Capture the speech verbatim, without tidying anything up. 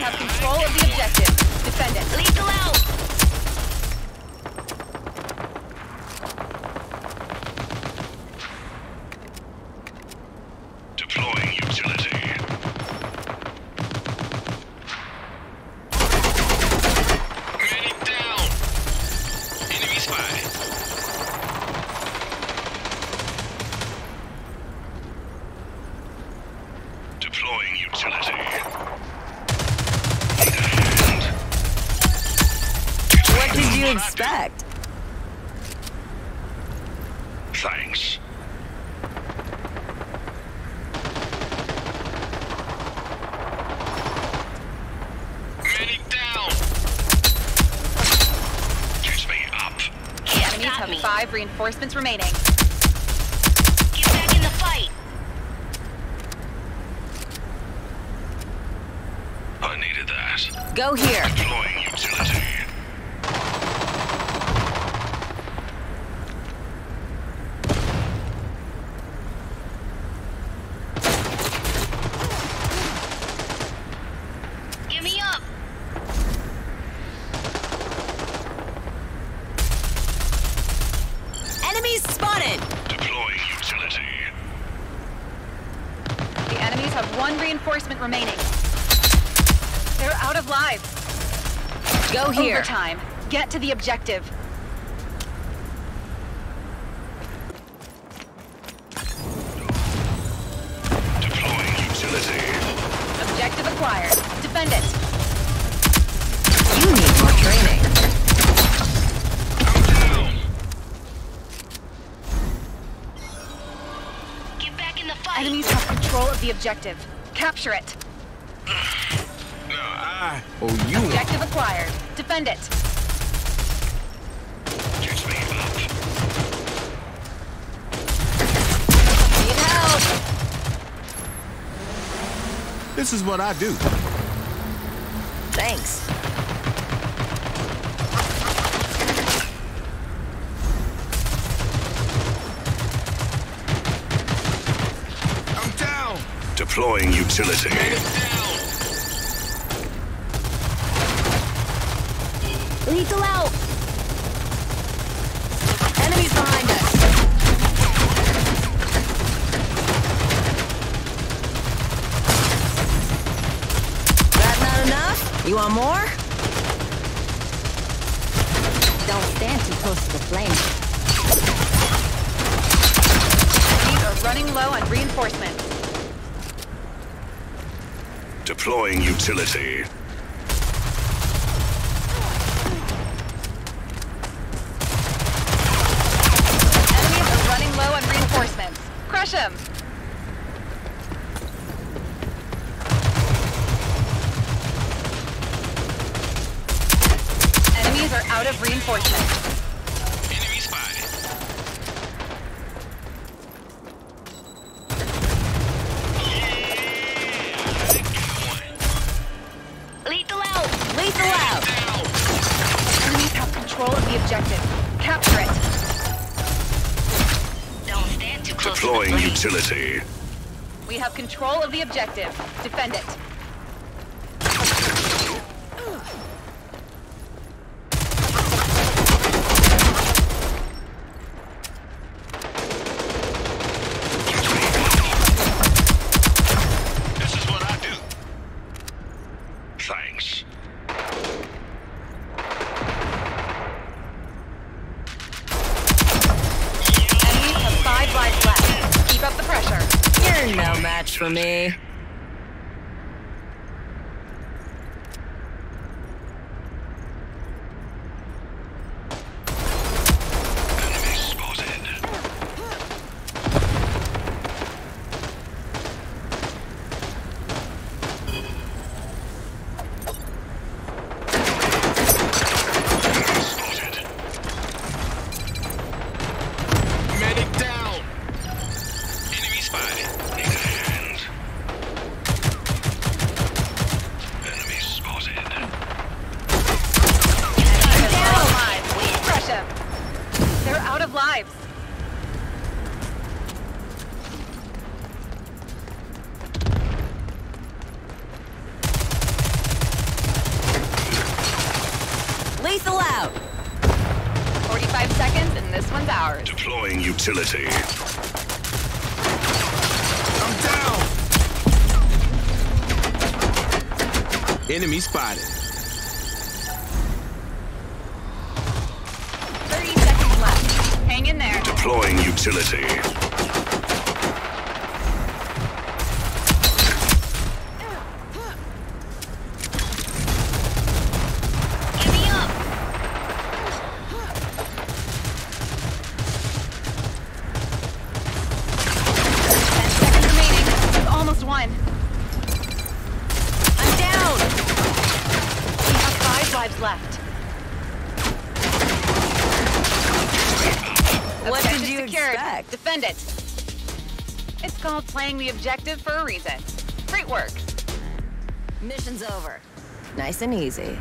You have control of the objective. Defend it. Lethal out! Expect. Thanks. Medic down. Catch me up. The enemies have five reinforcements remaining. Get back in the fight. I needed that. Go here. Deploying utility. Enemies spotted! Deploying utility. The enemies have one reinforcement remaining. They're out of lives. Go here. Overtime. Get to the objective. Deploying utility. Objective acquired. Defend it. You need more training. Enemies have control of the objective. Capture it. No, I owe you. Objective acquired. Defend it. Catch me up. Need help. This is what I do. Thanks. Deploying utility. Lethal out. Enemies behind us. That not enough? You want more? Don't stand too close to the flame. These are running low on reinforcements. Deploying utility. Enemies are running low on reinforcements. Crush them. Enemies are out of reinforcements. Capture it. Don't stand too close. Deploying to utility. We have control of the objective. Defend it. This is what I do. Thanks. No match for me. Enemy spotted. Enemy spotted. Medic down. Enemy spotted. Lives. Utility. I'm down! Enemy spotted. thirty seconds left. Hang in there. Deploying utility. Defend it. It's called playing the objective for a reason. Great work. Mission's over. Nice and easy.